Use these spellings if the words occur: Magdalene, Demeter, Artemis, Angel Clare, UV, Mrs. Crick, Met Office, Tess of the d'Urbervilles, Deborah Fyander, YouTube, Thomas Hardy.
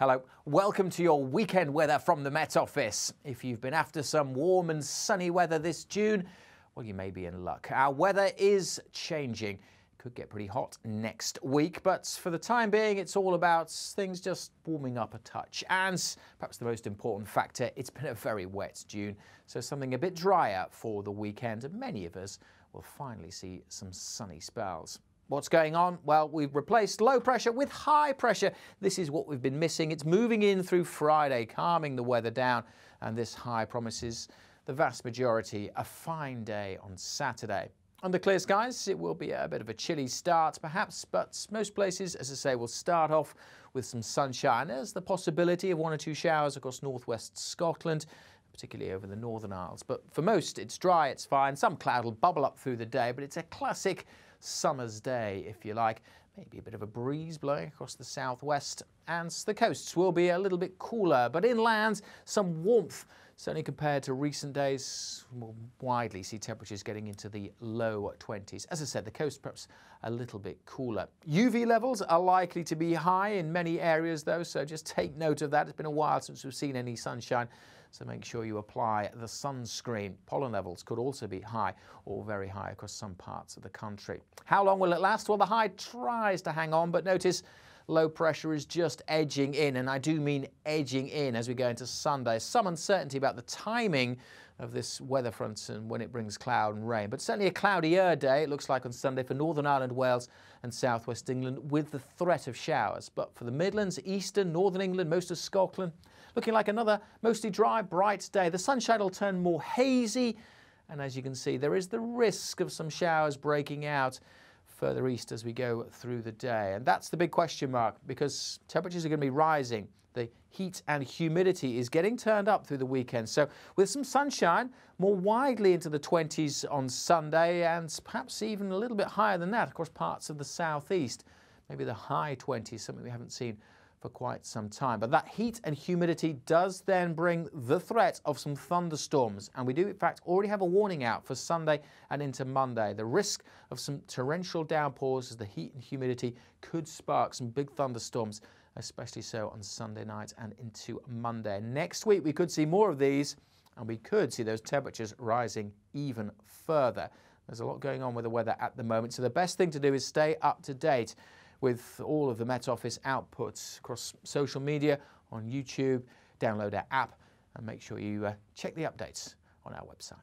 Hello. Welcome to your weekend weather from the Met Office. If you've been after some warm and sunny weather this June, well, you may be in luck. Our weather is changing. It could get pretty hot next week, but for the time being, it's all about things just warming up a touch. And perhaps the most important factor, it's been a very wet June, so something a bit drier for the weekend, and many of us will finally see some sunny spells. What's going on? Well, we've replaced low pressure with high pressure. This is what we've been missing. It's moving in through Friday, calming the weather down, and this high promises the vast majority a fine day on Saturday. Under clear skies, it will be a bit of a chilly start, perhaps, but most places, as I say, will start off with some sunshine. There's the possibility of one or two showers across northwest Scotland, particularly over the Northern Isles. But for most, it's dry, it's fine. Some cloud will bubble up through the day, but it's a classic summer's day, if you like. Maybe a bit of a breeze blowing across the southwest, and the coasts will be a little bit cooler, but inland, some warmth. Certainly compared to recent days, we'll widely see temperatures getting into the low 20s. As I said, the coast perhaps a little bit cooler. UV levels are likely to be high in many areas, though, so just take note of that. It's been a while since we've seen any sunshine, so make sure you apply the sunscreen. Pollen levels could also be high or very high across some parts of the country. How long will it last? Well, the high tries to hang on, but notice low pressure is just edging in, and I do mean edging in as we go into Sunday. Some uncertainty about the timing of this weather front and when it brings cloud and rain, but certainly a cloudier day, it looks like, on Sunday for Northern Ireland, Wales and southwest England, with the threat of showers. But for the Midlands, eastern, northern England, most of Scotland, looking like another mostly dry, bright day. The sunshine will turn more hazy, and as you can see, there is the risk of some showers breaking out further east as we go through the day. And that's the big question mark, because temperatures are going to be rising. The heat and humidity is getting turned up through the weekend. So with some sunshine, more widely into the 20s on Sunday, and perhaps even a little bit higher than that across parts of the southeast. Maybe the high 20s, something we haven't seen for quite some time. But that heat and humidity does then bring the threat of some thunderstorms, and we do in fact already have a warning out for Sunday and into Monday. The risk of some torrential downpours as the heat and humidity could spark some big thunderstorms, especially so on Sunday night and into Monday. Next week we could see more of these, and we could see those temperatures rising even further. There's a lot going on with the weather at the moment, so the best thing to do is stay up to date with all of the Met Office outputs across social media, on YouTube. Download our app and make sure you check the updates on our website.